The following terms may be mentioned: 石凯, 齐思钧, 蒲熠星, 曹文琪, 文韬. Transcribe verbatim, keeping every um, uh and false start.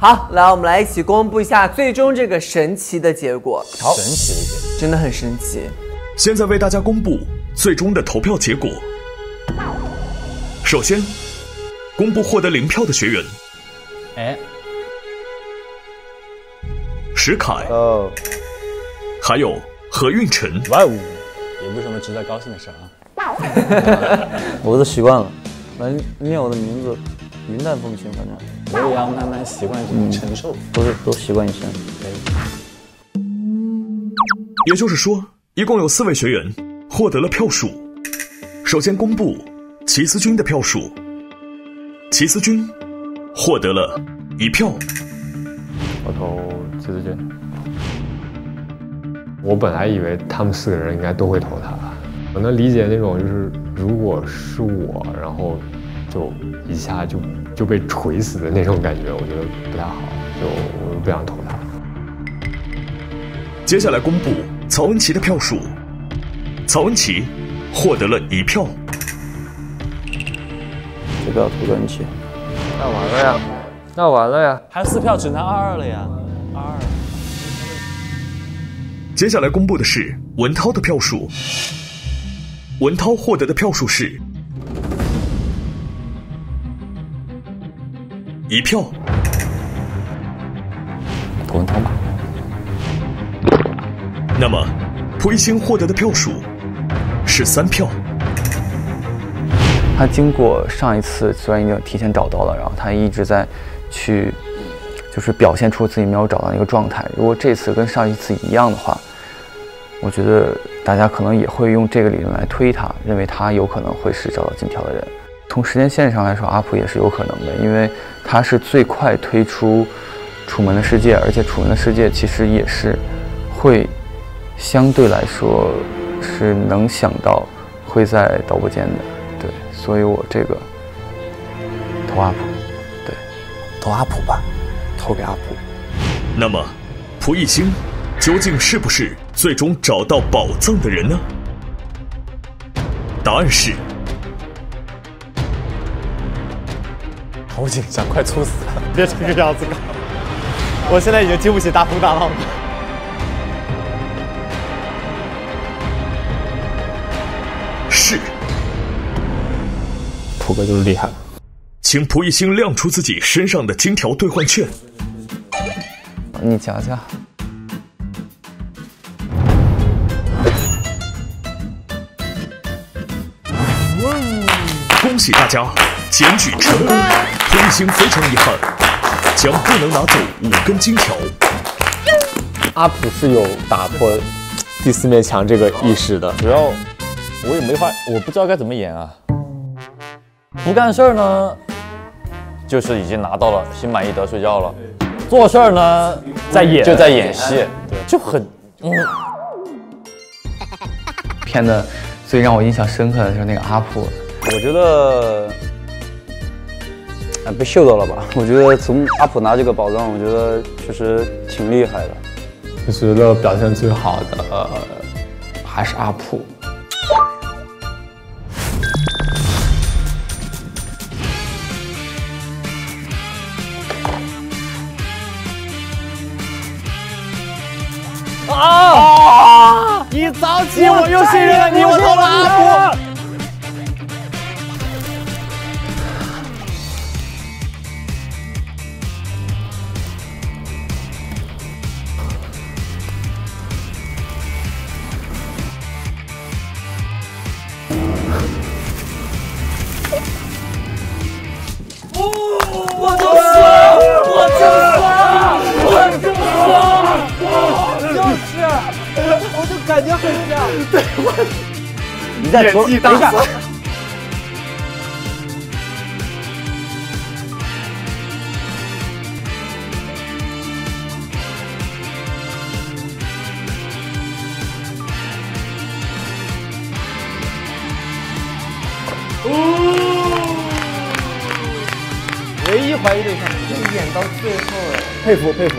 好，来，我们来一起公布一下最终这个神奇的结果。好，神奇的结果真的很神奇。现在为大家公布最终的投票结果。首先，公布获得零票的学员。哎，石凯。哦。还有何运晨。哇哦，也不是什么值得高兴的事啊。我都习惯了，来念我的名字，云淡风轻，反正。 我也要慢慢习惯承受，嗯、都是都习惯一下。可以。也就是说，一共有四位学员获得了票数。首先公布齐思钧的票数，齐思钧获得了一票。我投齐思钧。我本来以为他们四个人应该都会投他，我能理解那种就是如果是我，然后就一下就。 就被锤死的那种感觉，我觉得不太好，就我不想投他。接下来公布曹文琪的票数，曹文琪获得了一票。这个要投曹文琪，那完了呀，那完了呀，还有四票只能二二了呀，二二。接下来公布的是文涛的票数，文涛获得的票数是。 一票，投文涛吧。那么，蒲熠星获得的票数是三票。他经过上一次虽然已经提前找到了，然后他一直在去，就是表现出自己没有找到那个状态。如果这次跟上一次一样的话，我觉得大家可能也会用这个理论来推他，认为他有可能会是找到金条的人。 从时间线上来说，阿普也是有可能的，因为他是最快推出《楚门的世界》，而且《楚门的世界》其实也是会相对来说是能想到会在导播间的，对，所以我这个投阿普，对，投阿普吧，投给阿普。那么，蒲熠星究竟是不是最终找到宝藏的人呢？答案是。 好紧张，快猝死了！别这个样子搞，我现在已经经不起大风大浪了。是，普哥就是厉害。请蒲熠星亮出自己身上的金条兑换券。你瞧瞧，恭喜大家！ 检举成功，蒲熠星非常遗憾，将不能拿走五根金条。阿普是有打破第四面墙这个意识的，主要我也没法，我不知道该怎么演啊。不干事儿呢，就是已经拿到了，心满意得睡觉了；做事儿呢，在演就在演戏，就很嗯。片的最让我印象深刻的就是那个阿普，我觉得。 被秀到了吧？我觉得从阿普拿这个宝藏，我觉得确实挺厉害的。我觉得表现最好的、呃、还是阿普。啊！一早起我又信任了你，我投了阿普。 感觉很像，对，我你在说，等一下，哦，唯一怀疑对象，一眼到最后，佩服佩服。